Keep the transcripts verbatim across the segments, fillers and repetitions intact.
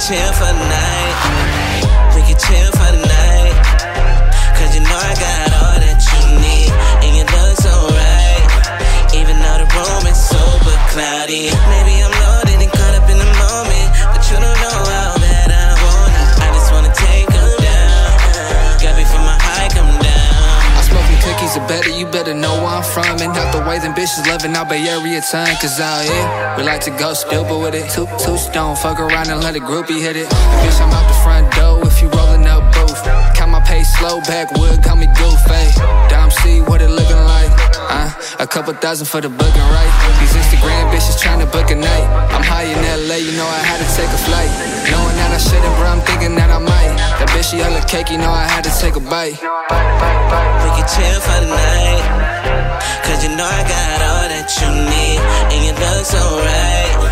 could chill for the night. We could chill for the night. Cause you know I got all that you need. And you look so right. Even though the room is super cloudy. Maybe I'm loaded and caught up in the moment. But you don't know how bad I want it. I just wanna take them down. Got me from my high, come down. I'm smoking cookies are better, you better know where I'm from. And out the way, them bitches loving our Bay Area time. Cause out here, we like to go stupid with it. Toot, toot, don't fuck around and let a groupie hit it. And bitch, I'm out the front door if you rolling up booth. Count my pay slow, backwood, call me goofy. Dom C, what it looking like? Uh, a couple thousand for the booking, right? These Instagram bitches trying to book a night. I'm high in L A, you know I had to take a flight. Knowing that I shouldn't, bro, I'm thinking that I might. That bitch, she hella cake, you know I had to take a bite. We could chill for the night. Cause you know I got all that you need. And you look so right.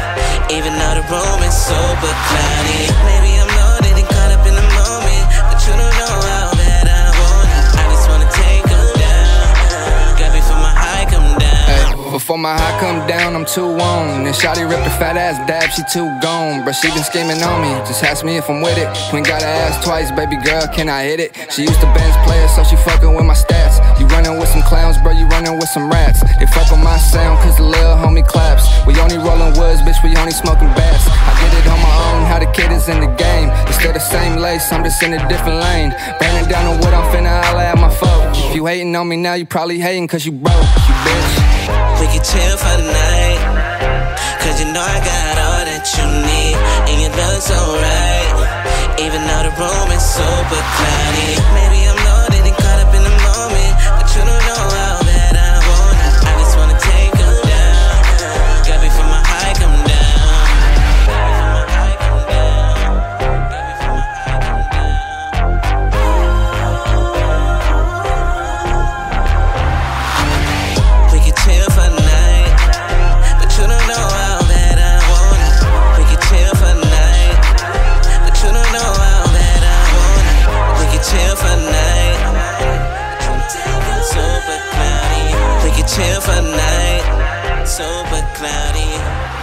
Even though the room is super cloudy. Maybe I'm loaded and caught up in the moment. But you don't know how bad I want it. I just wanna take them down. Got me from my high come down. Hey, before my high come down, I'm too on. And shawty ripped a fat ass dab, she too gone. Bruh, she been scheming on me, just ask me if I'm with it. Queen got her ass twice, baby girl, can I hit it? She used to bench players, so she fucking with my stats. You running with some clowns, bro, you running with some rats. They fuck on my sound, cause the lil' homie claps. We only rollin' woods, bitch, we only smoking bass. I did it on my own, how the kid is in the game. It's still the same lace, I'm just in a different lane. Burning down the wood, I'm finna holla at my folk. If you hating on me now, you probably hating cause you broke, you bitch. We can chill for the night. Cause you know I got all that you need. And you look so right. Even though the room is super cloudy. Maybe I'm loaded and caught up in the moment. But you don't know how bad I want it. I just wanna take them down. Got me from my high, come down. Got me from my high, come down. Got me from my high, come down. We can chill for the night. But you don't know how bad I want it. We can chill for the night. But you don't know how bad I want it. We can chill for the night. Super cloudy, we can chill for the night. Super cloudy.